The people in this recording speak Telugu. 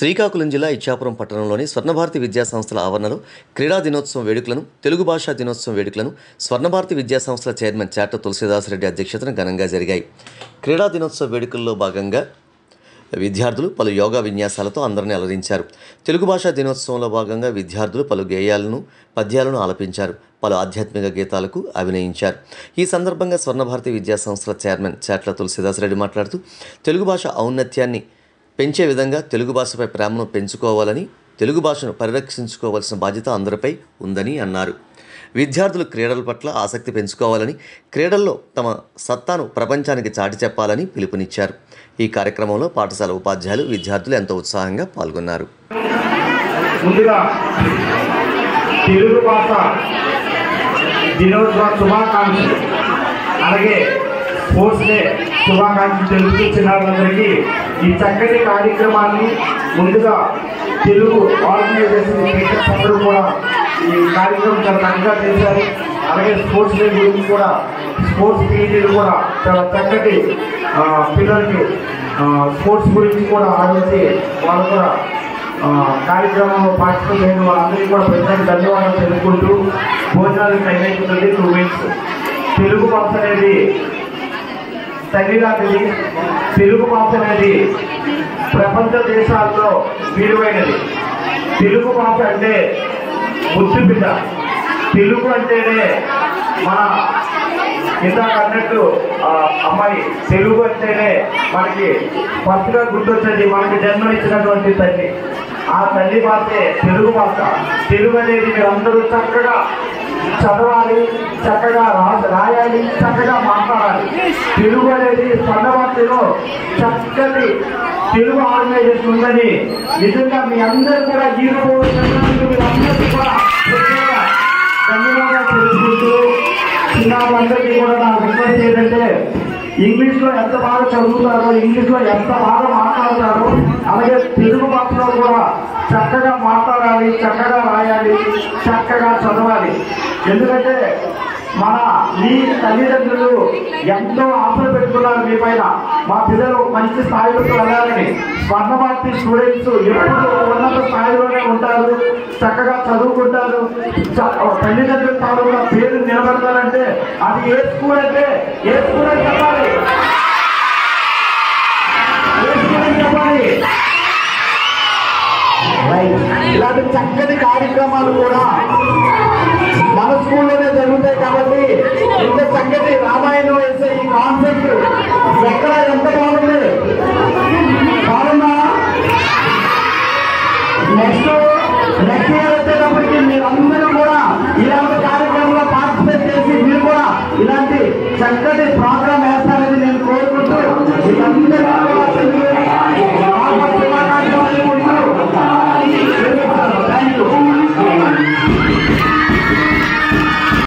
శ్రీకాకుళం జిల్లా ఇచ్చాపురం పట్టణంలోని స్వర్ణభారతి విద్యాసంస్థల ఆవరణలో క్రీడా దినోత్సవం వేడుకలను, తెలుగు భాషా దినోత్సవం వేడుకలను స్వర్ణభారతి విద్యాసంస్థల చైర్మన్ చాట్ల తులసీదాసరెడ్డి అధ్యక్షతన ఘనంగా జరిగాయి. క్రీడా దినోత్సవ వేడుకల్లో భాగంగా విద్యార్థులు పలు యోగా విన్యాసాలతో అందరినీ అలరించారు. తెలుగు భాషా దినోత్సవంలో భాగంగా విద్యార్థులు పలు గేయాలను, పద్యాలను ఆలపించారు. పలు ఆధ్యాత్మిక గీతాలకు అభినయించారు. ఈ సందర్భంగా స్వర్ణభారతి విద్యాసంస్థల చైర్మన్ చాట్ల తులసీదాసరెడ్డి మాట్లాడుతూ, తెలుగు భాష ఔన్నత్యాన్ని పెంచే విధంగా తెలుగు భాషపై ప్రేమను పెంచుకోవాలని, తెలుగు భాషను పరిరక్షించుకోవాల్సిన బాధ్యత అందరిపై ఉందని అన్నారు. విద్యార్థులు క్రీడల పట్ల ఆసక్తి పెంచుకోవాలని, క్రీడల్లో తమ సత్తాను ప్రపంచానికి చాటి చెప్పాలని పిలుపునిచ్చారు. ఈ కార్యక్రమంలో పాఠశాల ఉపాధ్యాయులు, విద్యార్థులు ఎంతో ఉత్సాహంగా పాల్గొన్నారు. ముందుగా తెలుగు భాష దినోత్సవ శుభాకాంక్షలు, అలాగే స్పోర్ట్స్ డే శుభాకాంక్షలు తెలుపుతున్న వాళ్ళందరికీ ఈ చక్కటి కార్యక్రమాన్ని ముందుగా తెలుగు ఆర్గనైజేషన్ అందరూ కూడా ఈ కార్యక్రమం చాలా చక్కగా చేశారు. అలాగే స్పోర్ట్స్ డే గురించి కూడా, స్పోర్ట్స్ పీఈటీలు కూడా చాలా చక్కటి పిల్లలకి స్పోర్ట్స్ గురించి కూడా ఆలోచించి వాళ్ళు కూడా కార్యక్రమంలో పార్టిసిపేట్ అయిన వాళ్ళందరికీ కూడా ప్రజలకు ధన్యవాదాలు తెలుపుకుంటూ భోజనాలు తగ్గించుకుంటుంది. 2 minutes తెలుగు భాష అనేది తగిలాంటిది. తెలుగు భాష అనేది ప్రపంచ దేశాల్లో విలువైనది. తెలుగు భాష అంటే ముద్దు బిడ్డ. తెలుగు అంటేనే మన ఇందాక అన్నట్టు అమ్మాయి, తెలుగు అంటేనే మనకి ఫస్ట్గా గుర్తొచ్చేది మనకి జన్మనిచ్చినటువంటి తల్లి. ఆ తల్లి భాషే తెలుగు భాష. తెలుగు అనేది మీరందరూ చక్కగా చదవాలి, చక్కగా రాయాలి, చక్కగా మాట్లాడాలి. తెలుగు అనేది స్వర్ణభారతిలో చక్కటి తెలుగు ఆర్గనైజేషన్ ఉందని నిజంగా మీ అందరూ కూడా అందరికీ కూడా ధన్యవాదాలు తెలుసుకుంటూ చిన్నవాళ్ళందరికీ కూడా నాకు రిక్వెస్ట్ ఏంటంటే, ఇంగ్లీష్లో ఎంత బాగా చదువుతారో, ఇంగ్లీష్లో ఎంత బాగా మాట్లాడతారో, అలాగే తెలుగు భాషలో కూడా చక్కగా మాట్లాడాలి, చక్కగా రాయాలి, చక్కగా చదవాలి. ఎందుకంటే మన మీ తల్లిదండ్రులు ఎంతో ఆశలు పెట్టుకున్నారు మీ పైన, మా పిల్లలు మంచి స్థాయిలోకి వెళ్ళాలని. స్వర్ణభారతి స్టూడెంట్స్ ఎప్పుడు ఉన్నత స్థాయిలోనే ఉంటారు, చక్కగా చదువుకుంటారు. తల్లిదండ్రుల తాలూకా పేరు నిలబడతారంటే అది ఏ స్కూల్ అంటే ఏ స్కూల్ అని చెప్పాలి, ఏ స్కూల్ అని చెప్పాలి. ఇలాంటి చక్కటి కార్యక్రమాలు కూడా మన స్కూల్లోనే జరుగుతాయి. కాబట్టి ఇంత చక్కటి రామాయణం వేసే ఈ కాన్సెప్ట్ ఎక్కడ ఎంత బాగుంది. నెక్స్ట్ ఇయర్ వచ్చేటప్పటికి మీరందరూ కూడా ఇలాంటి కార్యక్రమంలో పార్టిసిపేట్ చేసి మీరు కూడా ఇలాంటి చక్కటి